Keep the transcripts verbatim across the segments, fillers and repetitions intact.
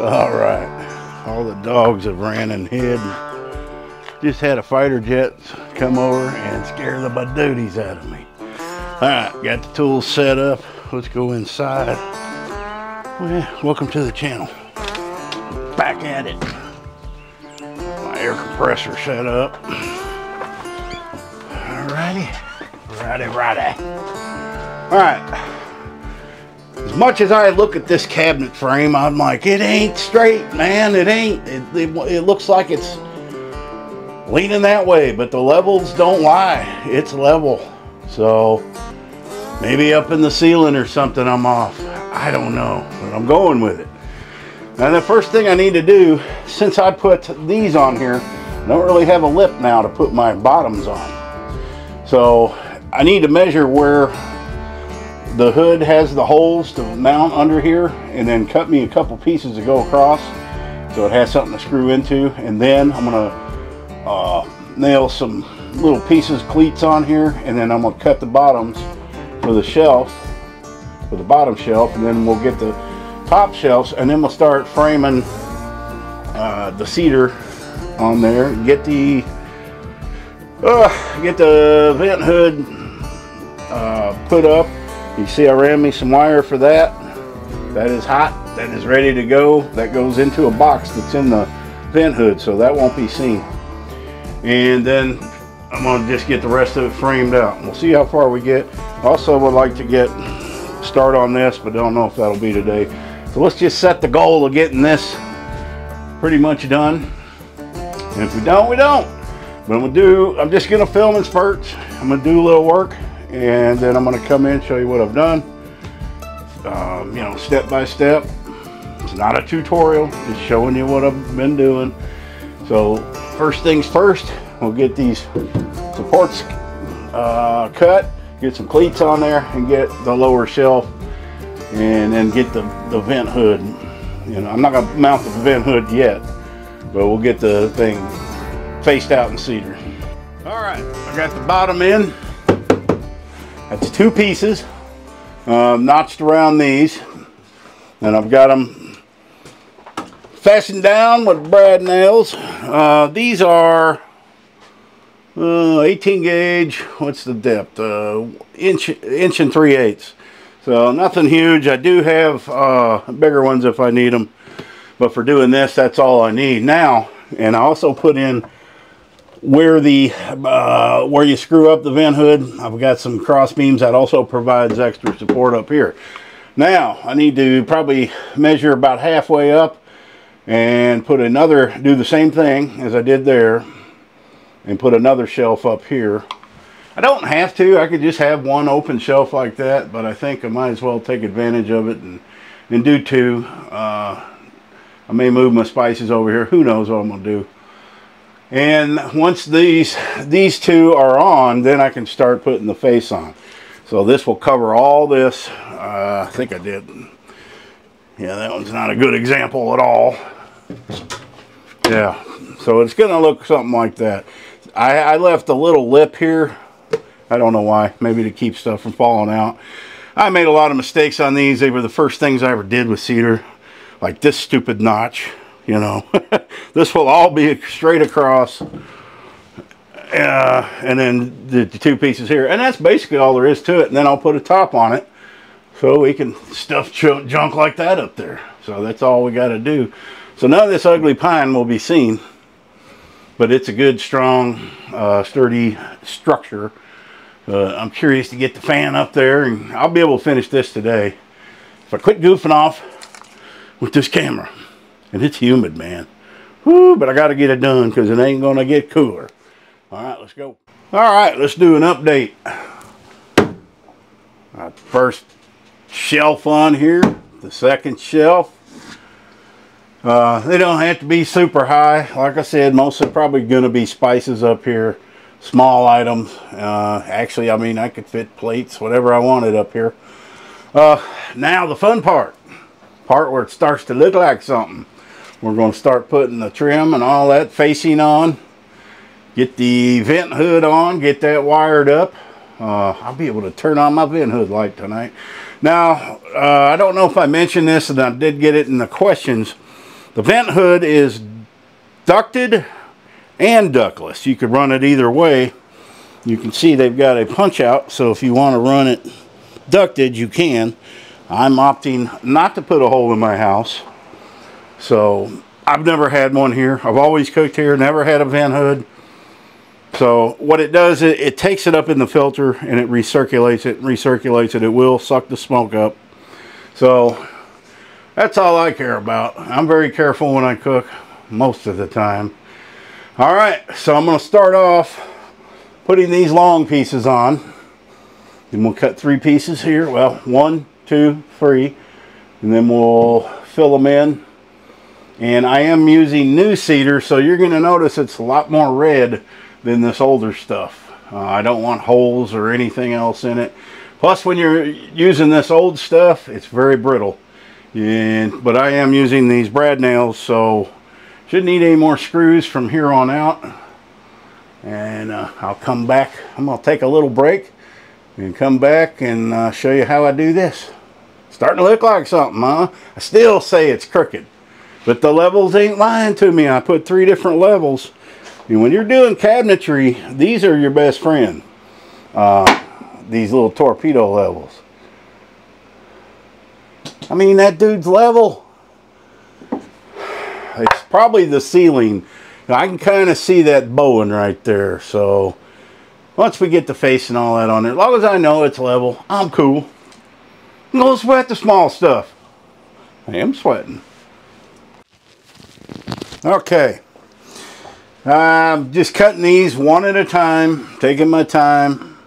All right, all the dogs have ran and hid. Just had a fighter jet come over and scare the badooties out of me. All right, got the tools set up. Let's go inside. Well, welcome to the channel. Back at it. My air compressor set up. All righty, righty, righty. All right. As much as I look at this cabinet frame, I'm like, it ain't straight, man. It ain't. It, it, it looks like it's leaning that way, but the levels don't lie. It's level. So maybe up in the ceiling or something I'm off. I don't know, but I'm going with it. Now the first thing I need to do, since I put these on here, I don't really have a lip now to put my bottoms on. So I need to measure where the hood has the holes to mount under here, and then cut me a couple pieces to go across so it has something to screw into. And then I'm gonna uh, nail some little pieces, cleats on here, and then I'm gonna cut the bottoms for the shelf, for the bottom shelf, and then we'll get the top shelves, and then we'll start framing uh, the cedar on there. Get the uh, get the vent hood uh, put up. You see I ran me some wire for that. That is hot, that is ready to go. That goes into a box that's in the vent hood, so that won't be seen. And then I'm gonna just get the rest of it framed out. We'll see how far we get. Also would like to get start on this, but don't know if that'll be today. So let's just set the goal of getting this pretty much done. And if we don't, we don't. But I'm gonna do, I'm just gonna film in spurts. I'm gonna do a little work, and then I'm going to come in, show you what I've done, um, you know, step by step. It's not a tutorial, it's showing you what I've been doing. So first things first, we'll get these supports uh, cut, get some cleats on there, and get the lower shelf, and then get the, the vent hood. You know, I'm not going to mount the vent hood yet, but we'll get the thing faced out in cedar. All right, I got the bottom in. That's two pieces, uh, notched around these, and I've got them fastened down with brad nails. Uh, these are uh, eighteen gauge. What's the depth? Uh, inch, inch and three eighths. So nothing huge. I do have uh, bigger ones if I need them, but for doing this, that's all I need now. And I also put in where the uh, where you screw up the vent hood. I've got some cross beams that also provides extra support up here. Now I need to probably measure about halfway up and put another, do the same thing as I did there, and put another shelf up here. I don't have to, I could just have one open shelf like that, but I think I might as well take advantage of it and, and do two. uh, I may move my spices over here, who knows what I'm gonna do. And once these these two are on, then I can start putting the face on. So this will cover all this. uh, I think I did, yeah, that one's not a good example at all. Yeah, so it's gonna look something like that. I, I left a little lip here, I don't know why, maybe to keep stuff from falling out. I made a lot of mistakes on these. They were the first things I ever did with cedar, like this stupid notch, you know. This will all be straight across, uh, and then the, the two pieces here, and that's basically all there is to it. And then I'll put a top on it so we can stuff junk like that up there. So that's all we got to do. So none of this ugly pine will be seen, but it's a good, strong, uh, sturdy structure. uh, I'm curious to get the fan up there, and I'll be able to finish this today if I quit goofing off with this camera. And it's humid, man. Woo, but I got to get it done because it ain't going to get cooler. All right, let's go. All right, let's do an update. Our first shelf on here, the second shelf. Uh, they don't have to be super high. Like I said, mostly probably going to be spices up here, small items. Uh, actually, I mean, I could fit plates, whatever I wanted up here. Uh, now the fun part, part where it starts to look like something. We're going to start putting the trim and all that facing on, get the vent hood on, get that wired up. Uh, I'll be able to turn on my vent hood light tonight. Now, uh, I don't know if I mentioned this, and I did get it in the questions. The vent hood is ducted and ductless. You could run it either way. You can see they've got a punch out, so if you want to run it ducted, you can. I'm opting not to put a hole in my house, so I've never had one here. I've always cooked here, never had a vent hood. So what it does, it, it takes it up in the filter and it recirculates it, recirculates it. It will suck the smoke up. So that's all I care about. I'm very careful when I cook most of the time. All right, so I'm going to start off putting these long pieces on. Then we'll cut three pieces here. Well, one, two, three. And then we'll fill them in. And I am using new cedar, so you're going to notice it's a lot more red than this older stuff. Uh, I don't want holes or anything else in it. Plus, when you're using this old stuff, it's very brittle. And but I am using these brad nails, so shouldn't need any more screws from here on out. And uh, I'll come back. I'm going to take a little break and come back and uh, show you how I do this. Starting to look like something, huh? I still say it's crooked, but the levels ain't lying to me. I put three different levels. And when you're doing cabinetry, these are your best friend. Uh, these little torpedo levels. I mean, that dude's level. It's probably the ceiling. Now, I can kind of see that bowing right there. So once we get the face and all that on there, as long as I know it's level, I'm cool. I'm going to sweat the small stuff. I am sweating. Okay. I'm just cutting these one at a time, taking my time,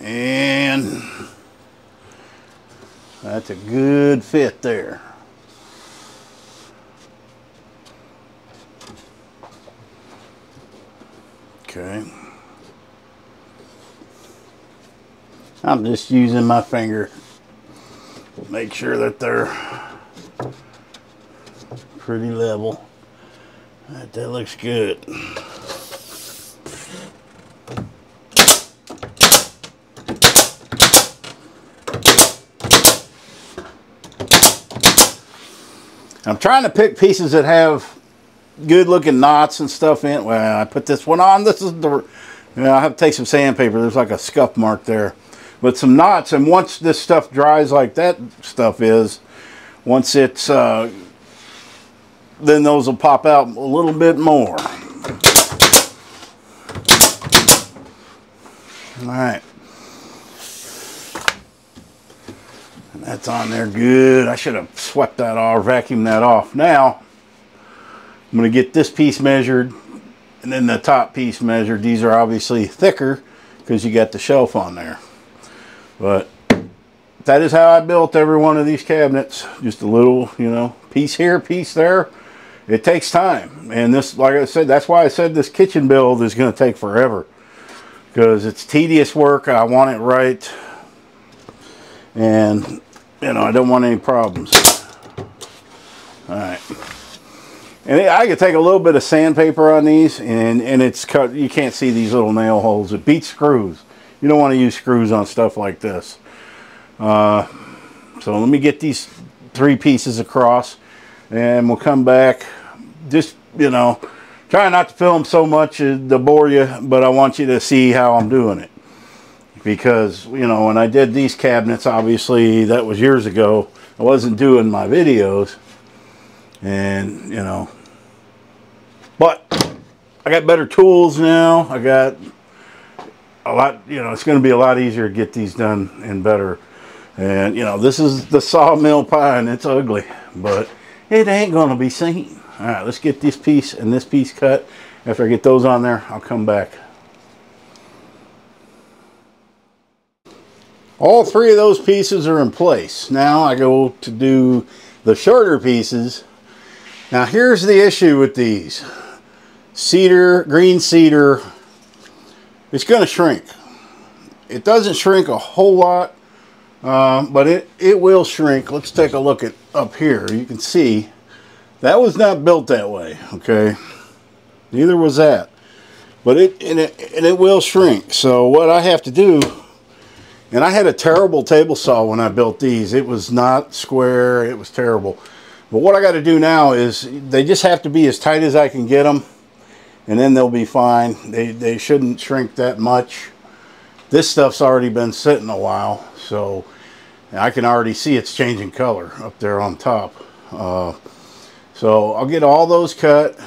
and that's a good fit there. Okay, I'm just using my finger to make sure that they're pretty level. Right, that looks good. I'm trying to pick pieces that have good looking knots and stuff in. Well, I put this one on. This is the, you know, I have to take some sandpaper. There's like a scuff mark there. But some knots, and once this stuff dries like that stuff is, once it's uh then those will pop out a little bit more. All right. And that's on there good. I should have swept that off, vacuumed that off. Now, I'm going to get this piece measured and then the top piece measured. These are obviously thicker because you got the shelf on there. But that is how I built every one of these cabinets. Just a little, you know, piece here, piece there. It takes time, and this, like I said, that's why I said this kitchen build is going to take forever, because it's tedious work. I want it right, and you know, I don't want any problems. All right, and I could take a little bit of sandpaper on these, and and it's cut. You can't see these little nail holes. It beats screws. You don't want to use screws on stuff like this. Uh, so let me get these three pieces across, and we'll come back. Just, you know, try not to film so much to bore you, but I want you to see how I'm doing it, because, you know, when I did these cabinets, obviously that was years ago, I wasn't doing my videos, and you know, but I got better tools now. I got a lot, you know, it's going to be a lot easier to get these done and better. And you know, this is the sawmill pine. It's ugly, but it ain't going to be seen. All right, let's get this piece and this piece cut. After I get those on there, I'll come back. All three of those pieces are in place. Now I go to do the shorter pieces. Now here's the issue with these. Cedar, green cedar, it's going to shrink. It doesn't shrink a whole lot. Um, but it, it will shrink. Let's take a look at up here. You can see that was not built that way, okay? Neither was that. But it and, it and it will shrink. So what I have to do, and I had a terrible table saw when I built these. It was not square. It was terrible. But what I got to do now is they just have to be as tight as I can get them, and then they'll be fine. They, they shouldn't shrink that much. This stuff's already been sitting a while, so I can already see it's changing color up there on top. Uh, so I'll get all those cut.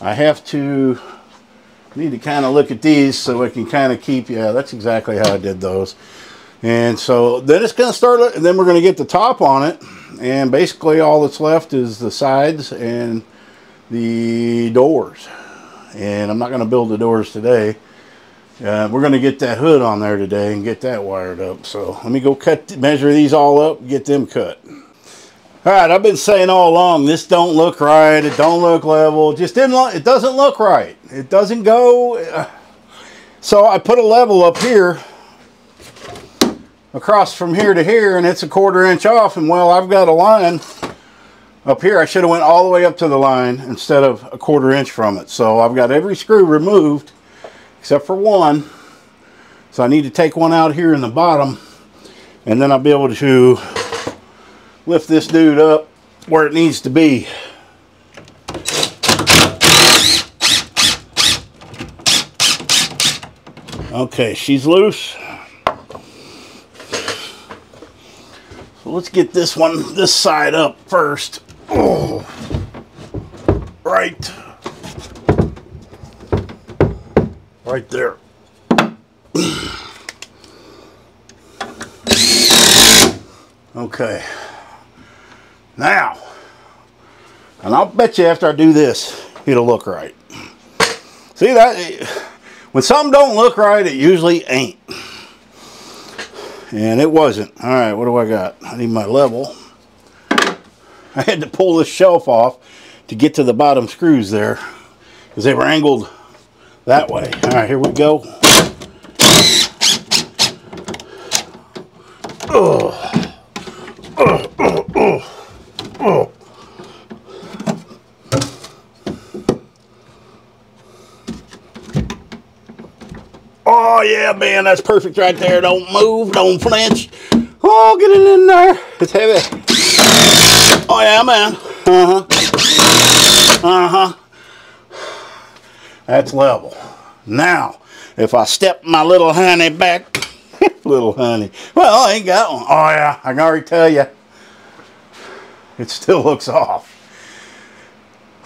I have to need to kind of look at these so I can kind of keep, yeah, that's exactly how I did those. And so then it's going to start, and then we're going to get the top on it. And basically all that's left is the sides and the doors. And I'm not going to build the doors today. Uh, we're going to get that hood on there today and get that wired up. So let me go cut, measure these all up and get them cut. All right, I've been saying all along, this don't look right. It don't look level. It just didn't look, it doesn't look right. It doesn't go. So I put a level up here across from here to here, and it's a quarter inch off. And well, I've got a line up here. I should have went all the way up to the line instead of a quarter inch from it. So I've got every screw removed except for one. So I need to take one out here in the bottom, and then I'll be able to lift this dude up where it needs to be. Okay, she's loose. So let's get this one, this side up first. Oh, right. Right there. Okay. Now, and I'll bet you after I do this, it'll look right. See that? When something don't look right, it usually ain't. And it wasn't. All right, what do I got? I need my level. I had to pull this shelf off to get to the bottom screws there because they were angled that way. All right, here we go. Ugh. Ugh, ugh, ugh. Oh. Oh yeah, man, that's perfect right there. Don't move, don't flinch. Oh, get it in there. It's heavy. Oh yeah, man. Uh-huh. Uh-huh. That's level. Now, if I step my little honey back, little honey. Well, I ain't got one. Oh yeah, I can already tell you. It still looks off.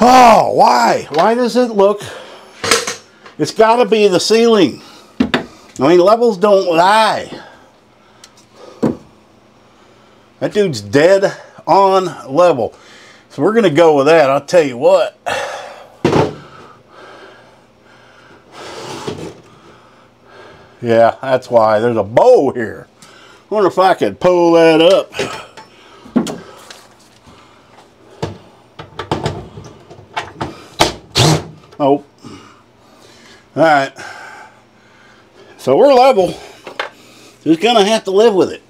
Oh, why? Why does it look? It's got to be the ceiling. I mean, levels don't lie. That dude's dead on level. So we're going to go with that. I'll tell you what. Yeah, that's why. There's a bowl here. I wonder if I could pull that up. Oh, all right, so we're level. Just gonna have to live with it.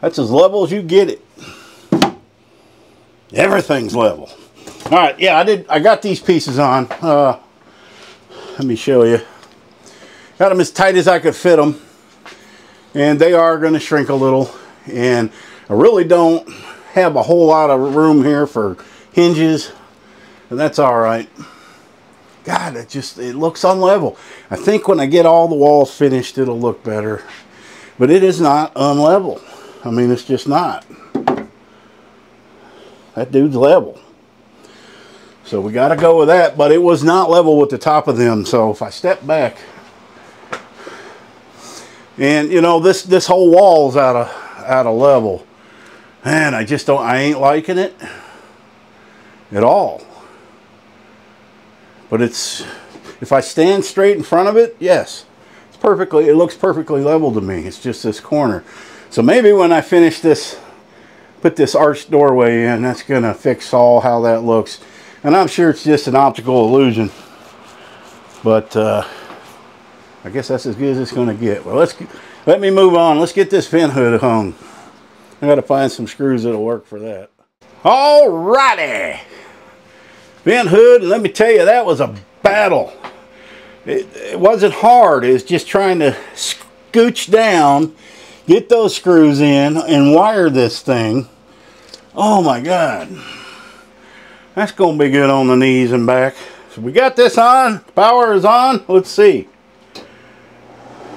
That's as level as you get it. Everything's level. All right, yeah, I did. I got these pieces on. Uh, let me show you. Got them as tight as I could fit them, and they are gonna shrink a little. And I really don't have a whole lot of room here for hinges. And that's all right. God, it just, it looks unlevel. I think when I get all the walls finished, it'll look better. But it is not unlevel. I mean, it's just not. That dude's level. So we got to go with that. But it was not level with the top of them. So if I step back. And, you know, this, this whole wall's out of, out of level. Man, I just don't, I ain't liking it at all. But it's, if I stand straight in front of it, yes, it's perfectly, it looks perfectly level to me. It's just this corner. So maybe when I finish this, put this arched doorway in, that's going to fix all how that looks. And I'm sure it's just an optical illusion. But uh, I guess that's as good as it's going to get. Well, let's, let me move on. Let's get this fin hood hung. I got to find some screws that'll work for that. All righty. Fin hood, and let me tell you, that was a battle. It, it wasn't hard. It was just trying to scooch down, get those screws in, and wire this thing. Oh my God. That's going to be good on the knees and back. So we got this on. Power is on. Let's see.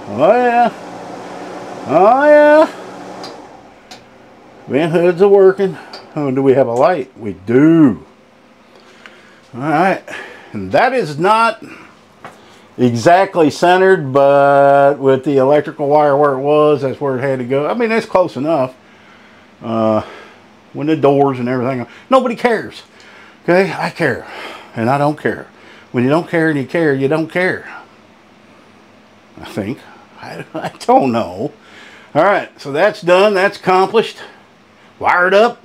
Oh yeah. Oh yeah. Vent hoods are working. Oh, do we have a light? We do. Alright. And that is not exactly centered, but with the electrical wire where it was, that's where it had to go. I mean, that's close enough. Uh, when the doors and everything, nobody cares. Okay, I care, and I don't care. When you don't care and you care, you don't care. I think. I, I don't know. All right, so that's done. That's accomplished. Wired up.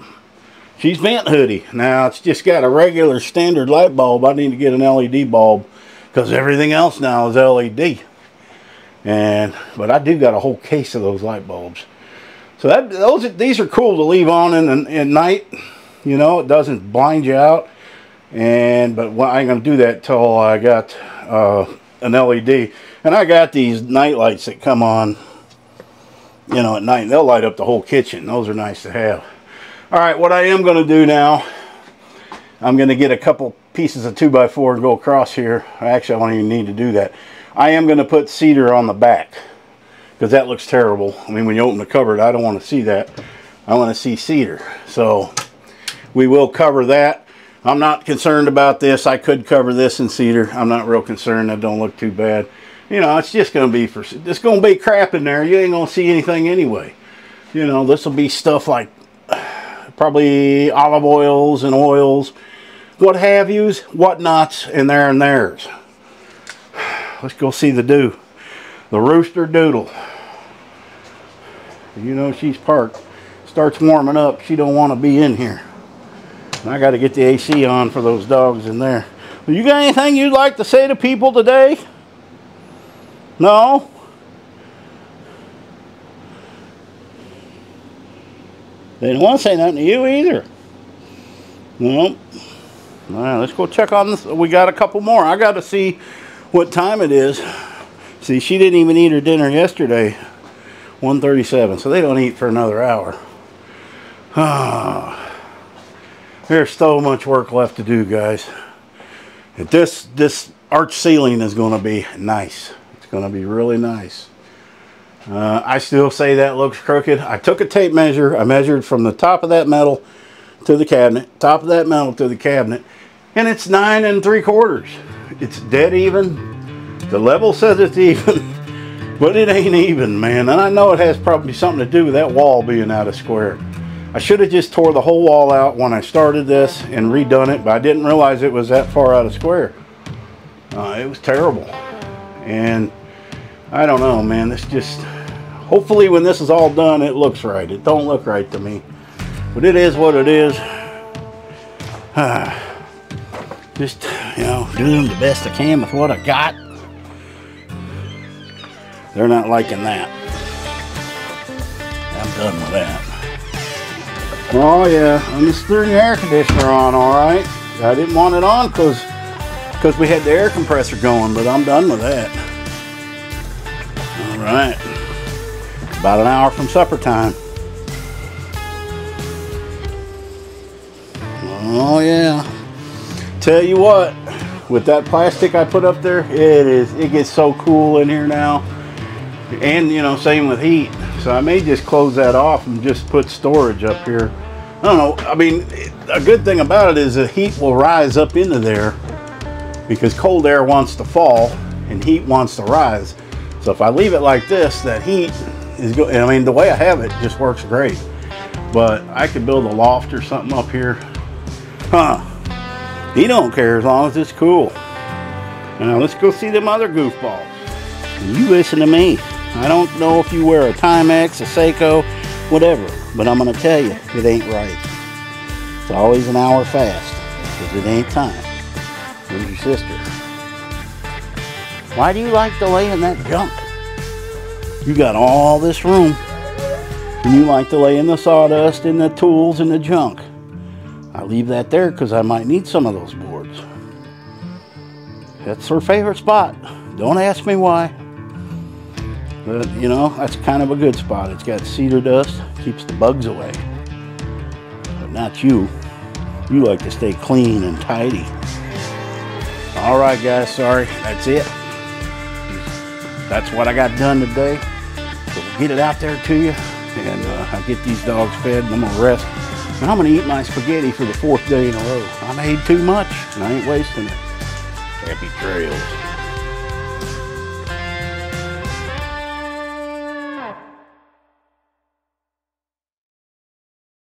She's vent hoodie. Now, it's just got a regular standard light bulb. I need to get an L E D bulb, because everything else now is L E D. And but I do got a whole case of those light bulbs. So that those these are cool to leave on in the, at night. You know, it doesn't blind you out. And but well, I ain't gonna do that till I got uh, an L E D. And I got these night lights that come on, you know, at night. They'll light up the whole kitchen. Those are nice to have. All right, what I am gonna do now, I'm gonna get a couple pieces of two by four and go across here. Actually, I don't even need to do that. I am going to put cedar on the back, because that looks terrible. I mean, when you open the cupboard, I don't want to see that. I want to see cedar. So we will cover that. I'm not concerned about this. I could cover this in cedar. I'm not real concerned. That don't look too bad. You know, it's just going to be for, it's going to be crap in there. You ain't going to see anything anyway. You know, this will be stuff like probably olive oils and oils, what have yous, what nots, and there and theirs. Let's go see the do. The rooster doodle. You know she's parked. Starts warming up. She don't want to be in here. And I got to get the A C on for those dogs in there. Well, you got anything you'd like to say to people today? No? They don't want to say nothing to you either. Nope. All right, let's go check on this. We got a couple more. I got to see what time it is. See, she didn't even eat her dinner yesterday. one thirty-seven, so they don't eat for another hour. Oh, there's so much work left to do, guys. This, this arch ceiling is going to be nice. It's going to be really nice. Uh, I still say that looks crooked. I took a tape measure. I measured from the top of that metal to the cabinet, top of that metal to the cabinet, and it's nine and three quarters. It's dead even. The level says it's even, but it ain't even, man. And I know it has probably something to do with that wall being out of square. I should have just tore the whole wall out when I started this and redone it, but I didn't realize it was that far out of square. Uh, it was terrible. And I don't know, man. It's just, hopefully when this is all done, it looks right. It don't look right to me, but it is what it is. Ah. Just, you know, doing the best I can with what I got. They're not liking that. I'm done with that. Oh yeah, I'm just throwing the air conditioner on, all right. I didn't want it on because because we had the air compressor going, but I'm done with that. All right, about an hour from supper time. Oh yeah. Tell you what, with that plastic I put up there, it is it gets so cool in here now. And you know, same with heat. So I may just close that off and just put storage up here. I don't know. I mean, a good thing about it is the heat will rise up into there, because cold air wants to fall and heat wants to rise. So if I leave it like this, that heat is going, I mean, the way I have it just works great. But I could build a loft or something up here. Huh. He don't care as long as it's cool. Now let's go see them other goofballs. You listen to me. I don't know if you wear a Timex, a Seiko, whatever, but I'm gonna tell you, it ain't right. It's always an hour fast, because it ain't time. Where's your sister? Why do you like to lay in that junk? You got all this room, and you like to lay in the sawdust and the tools and the junk. I leave that there because I might need some of those boards. That's her favorite spot. Don't ask me why. But, you know, that's kind of a good spot. It's got cedar dust, keeps the bugs away. But not you. You like to stay clean and tidy. All right, guys, sorry, that's it. That's what I got done today. So we'll get it out there to you, and uh, I'll get these dogs fed, and I'm gonna rest. And I'm gonna eat my spaghetti for the fourth day in a row. I made too much, and I ain't wasting it. Happy trails.